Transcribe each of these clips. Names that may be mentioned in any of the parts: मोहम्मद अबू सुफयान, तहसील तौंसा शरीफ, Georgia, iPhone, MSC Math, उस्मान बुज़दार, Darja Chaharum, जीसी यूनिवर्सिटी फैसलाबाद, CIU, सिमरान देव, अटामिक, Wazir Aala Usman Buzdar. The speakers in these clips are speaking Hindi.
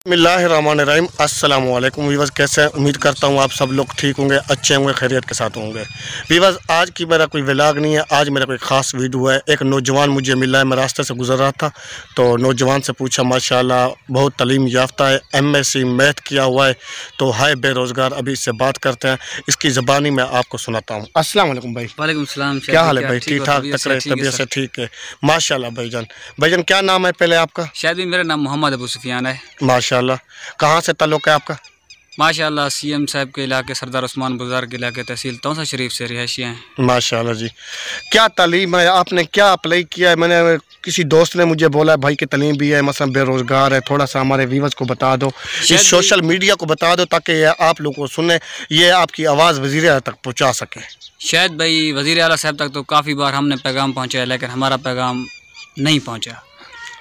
बिस्मिल्लाहिर्रहमानिर्रहीम। अस्सलामु अलैकुम वीवर्स, कैसे हैं? उम्मीद करता हूँ आप सब लोग ठीक होंगे, अच्छे होंगे, खैरियत के साथ होंगे। वीवर्स, आज की मेरा कोई व्लॉग नहीं है, आज मेरा कोई ख़ास वीडियो है। एक नौजवान मुझे मिला है, मैं रास्ते से गुजर रहा था तो नौजवान से पूछा, माशाल्लाह बहुत तलीम याफ्ता है, MSC मैथ किया हुआ है, तो हाय बेरोज़गार। अभी इससे बात करते हैं, इसकी ज़बानी मैं आपको सुनाता हूँ। अस्सलाम अलैकुम भाई। वालेकुम सलाम। क्या हाल है भाई? ठीक ठाक, तबीयत से ठीक है माशाल्लाह। भाईजान क्या नाम है पहले आपका? शायद मेरा नाम मोहम्मद अबू सुफयान है। माशाल्लाह। कहाँ से ताल्लुक़ है आपका? माशाल्लाह CM साहब के इलाके, सरदार उस्मान बाजार के इलाके, तहसील तौंसा शरीफ से रिहायशी हैं। माशाल्लाह जी। क्या तालीम है, आपने क्या अप्लाई किया है? मैंने किसी दोस्त ने मुझे बोला है भाई कि तालीम भी है, मसलन बेरोज़गार है, थोड़ा सा हमारे व्यूअर्स को बता दो, इस सोशल मीडिया को बता दो ताकि ये आप लोगों को सुने, ये आपकी आवाज़ वज़ीर आला तक पहुँचा सके। शायद भाई वज़ीर आला साहब तक तो काफ़ी बार हमने पैगाम पहुँचाया लेकिन हमारा पैगाम नहीं पहुँचा।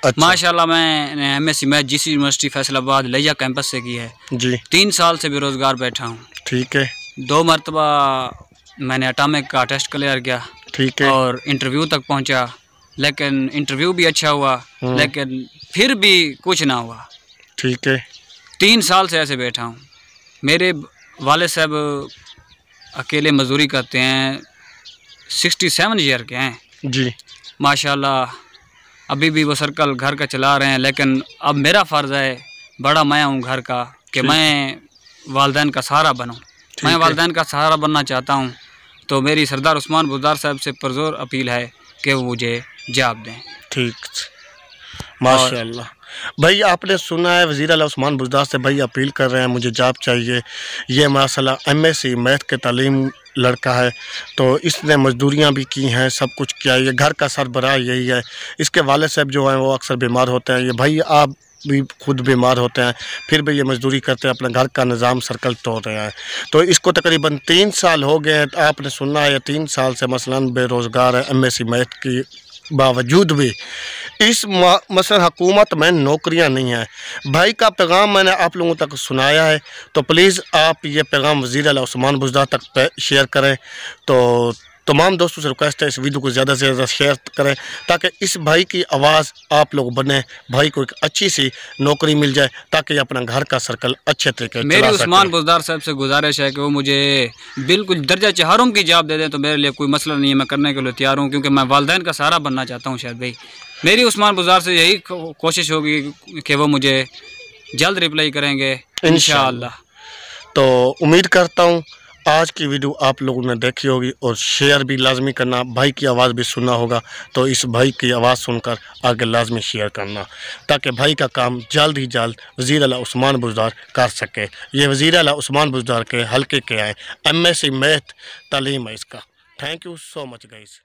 अच्छा। माशाल्लाह मैंने MSC math जीसी यूनिवर्सिटी फैसलाबाद Layyah campus से की है जी। 3 साल से बेरोज़गार बैठा हूँ। ठीक है। 2 मरतबा मैंने अटामिक का टेस्ट क्लियर किया। ठीक है। और इंटरव्यू तक पहुँचा लेकिन इंटरव्यू भी अच्छा हुआ लेकिन फिर भी कुछ ना हुआ। ठीक है। 3 साल से ऐसे बैठा हूँ। मेरे वाले साहब अकेले मजदूरी करते हैं, 67 ईयर के हैं जी। माशाल्लाह अभी भी वो सर्कल घर का चला रहे हैं लेकिन अब मेरा फ़र्ज़ है, बड़ा मैं हूँ घर का, कि मैं वालदैन का सहारा बनूँ। मैं वालदैन का सहारा बनना चाहता हूँ तो मेरी सरदार उस्मान बुजार साहब से पुरजोर अपील है कि वो मुझे जॉब दें। ठीक। माशाल्लाह भाई, आपने सुना है वज़ीर आला उस्मान बुजार से भाई अपील कर रहे हैं, मुझे जॉब चाहिए। ये माशाल्लाह MSC मैथ के तालीम लड़का है तो इसने मजदूरियाँ भी की हैं, सब कुछ किया है, घर का सरबराह यही है। इसके वाले साहब जो हैं वो अक्सर बीमार होते हैं, ये भाई आप भी खुद बीमार होते हैं फिर भी ये मजदूरी करते हैं, अपने घर का निज़ाम सर्कल तोड़ रहे हैं। तो इसको तकरीबन 3 साल हो गए हैं, आपने सुना है 3 साल से मसलन बेरोज़गार है MSC मैथ की बावजूद भी। इस मसलन हुकूमत में नौकरियां नहीं हैं। भाई का पैगाम मैंने आप लोगों तक सुनाया है तो प्लीज़ आप ये पैगाम वज़ीर आला उस्मान बुज़दार तक शेयर करें। तो तमाम दोस्तों से रिक्वेस्ट है, इस वीडियो को ज़्यादा से ज़्यादा शेयर करें ताकि इस भाई की आवाज़ आप लोग बने, भाई को एक अच्छी सी नौकरी मिल जाए ताकि अपना घर का सर्कल अच्छे तरीके से चला सके। मेरी उस्मान बुज़दार साहब से गुजारिश है कि वो मुझे बिल्कुल दर्जा चाहरम की जॉब दे दें तो मेरे लिए कोई मसला नहीं है, मैं करने के लिए तैयार हूँ क्योंकि मैं वालदैन का सहारा बनना चाहता हूँ। शायद भाई मेरी उस्मान बुज़दार से यही कोशिश होगी कि वो मुझे जल्द रिप्लाई करेंगे इंशाअल्लाह। तो उम्मीद करता हूँ आज की वीडियो आप लोगों ने देखी होगी और शेयर भी लाजमी करना, भाई की आवाज़ भी सुना होगा तो इस भाई की आवाज़ सुनकर आगे लाजमी शेयर करना ताकि भाई का काम जल्द ही जल्द वज़ीर आला उस्मान बुज़दार कर सके। ये वज़ीर आला उस्मान बुज़दार के हल्के के आए, MSC मैथ तालीम है इसका। Thank you so much guys.